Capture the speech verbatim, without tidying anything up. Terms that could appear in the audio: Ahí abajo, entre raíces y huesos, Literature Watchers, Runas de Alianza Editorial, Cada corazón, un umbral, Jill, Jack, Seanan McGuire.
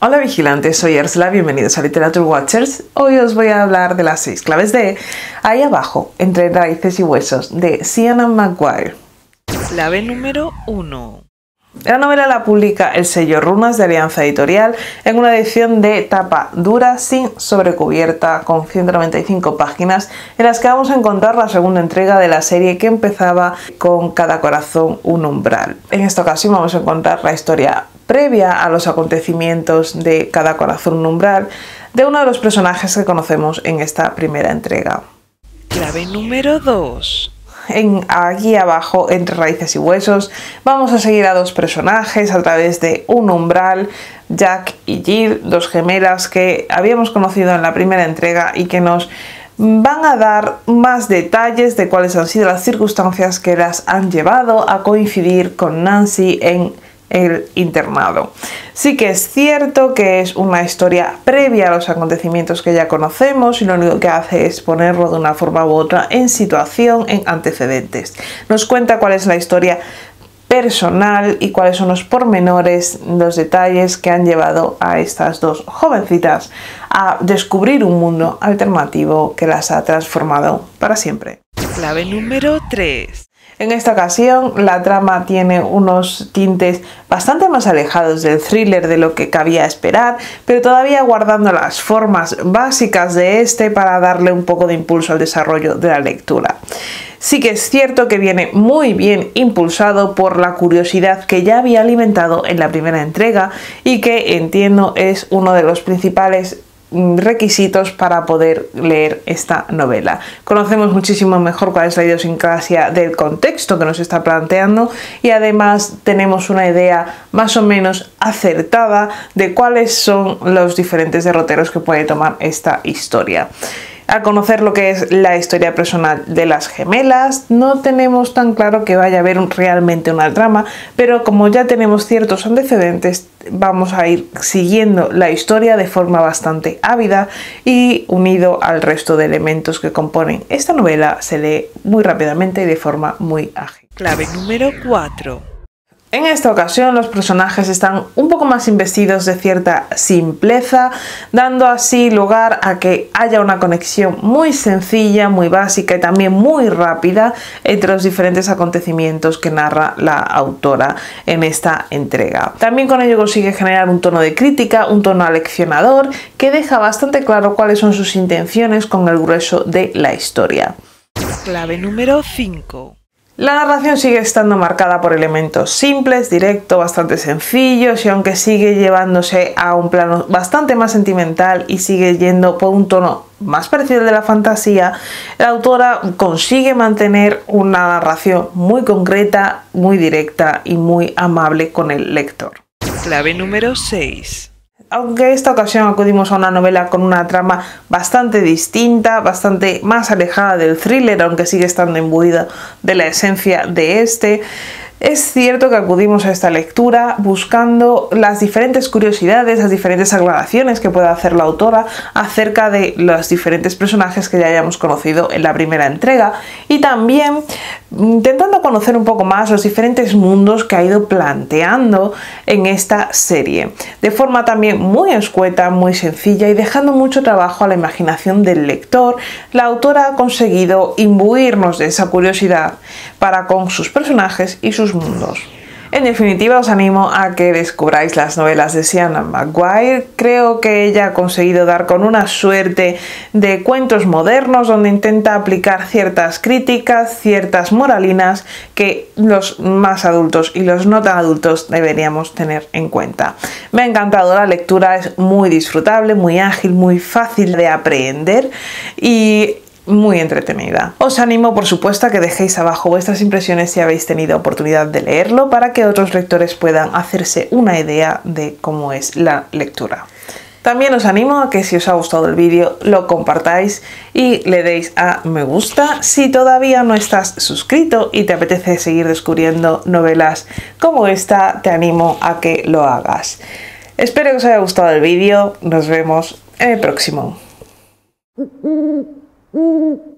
Hola vigilantes, soy Ersla, bienvenidos a Literature Watchers. Hoy os voy a hablar de las seis claves de Ahí abajo, entre raíces y huesos, de Seanan McGuire. Clave número uno. La novela la publica el sello Runas de Alianza Editorial en una edición de tapa dura sin sobrecubierta con ciento noventa y cinco páginas en las que vamos a encontrar la segunda entrega de la serie que empezaba con Cada corazón, un umbral. En esta ocasión vamos a encontrar la historia previa a los acontecimientos de Cada corazón, un umbral de uno de los personajes que conocemos en esta primera entrega. Clave número dos. En Aquí abajo, entre raíces y huesos, vamos a seguir a dos personajes a través de un umbral, Jack y Jill, dos gemelas que habíamos conocido en la primera entrega y que nos van a dar más detalles de cuáles han sido las circunstancias que las han llevado a coincidir con Nancy en el internado. Sí que es cierto que es una historia previa a los acontecimientos que ya conocemos y lo único que hace es ponerlo de una forma u otra en situación, en antecedentes. Nos cuenta cuál es la historia personal y cuáles son los pormenores, los detalles que han llevado a estas dos jovencitas a descubrir un mundo alternativo que las ha transformado para siempre. Clave número tres. En esta ocasión la trama tiene unos tintes bastante más alejados del thriller de lo que cabía esperar, pero todavía guardando las formas básicas de este para darle un poco de impulso al desarrollo de la lectura. Sí que es cierto que viene muy bien impulsado por la curiosidad que ya había alimentado en la primera entrega y que entiendo es uno de los principales requisitos para poder leer esta novela. Conocemos muchísimo mejor cuál es la idiosincrasia del contexto que nos está planteando y además tenemos una idea más o menos acertada de cuáles son los diferentes derroteros que puede tomar esta historia. Al conocer lo que es la historia personal de las gemelas, no tenemos tan claro que vaya a haber un, realmente una trama, pero como ya tenemos ciertos antecedentes, vamos a ir siguiendo la historia de forma bastante ávida y unido al resto de elementos que componen esta novela, se lee muy rápidamente y de forma muy ágil. Clave número cuatro. En esta ocasión los personajes están un poco más investidos de cierta simpleza, dando así lugar a que haya una conexión muy sencilla, muy básica y también muy rápida entre los diferentes acontecimientos que narra la autora en esta entrega. También con ello consigue generar un tono de crítica, un tono aleccionador, que deja bastante claro cuáles son sus intenciones con el grueso de la historia. Clave número cinco. La narración sigue estando marcada por elementos simples, directos, bastante sencillos y aunque sigue llevándose a un plano bastante más sentimental y sigue yendo por un tono más parecido al de la fantasía, la autora consigue mantener una narración muy concreta, muy directa y muy amable con el lector. Clave número seis. Aunque esta ocasión acudimos a una novela con una trama bastante distinta, bastante más alejada del thriller, aunque sigue estando imbuida de la esencia de este, es cierto que acudimos a esta lectura buscando las diferentes curiosidades, las diferentes aclaraciones que pueda hacer la autora acerca de los diferentes personajes que ya hayamos conocido en la primera entrega y también intentando conocer un poco más los diferentes mundos que ha ido planteando en esta serie, de forma también muy escueta, muy sencilla y dejando mucho trabajo a la imaginación del lector. La autora ha conseguido imbuirnos de esa curiosidad para con sus personajes y sus mundos. En definitiva, os animo a que descubráis las novelas de Seanan McGuire. Creo que ella ha conseguido dar con una suerte de cuentos modernos donde intenta aplicar ciertas críticas, ciertas moralinas que los más adultos y los no tan adultos deberíamos tener en cuenta. Me ha encantado la lectura, es muy disfrutable, muy ágil, muy fácil de aprender y muy entretenida. Os animo por supuesto a que dejéis abajo vuestras impresiones si habéis tenido oportunidad de leerlo para que otros lectores puedan hacerse una idea de cómo es la lectura. También os animo a que si os ha gustado el vídeo lo compartáis y le deis a me gusta. Si todavía no estás suscrito y te apetece seguir descubriendo novelas como esta, te animo a que lo hagas. Espero que os haya gustado el vídeo, nos vemos en el próximo. Mm-hmm.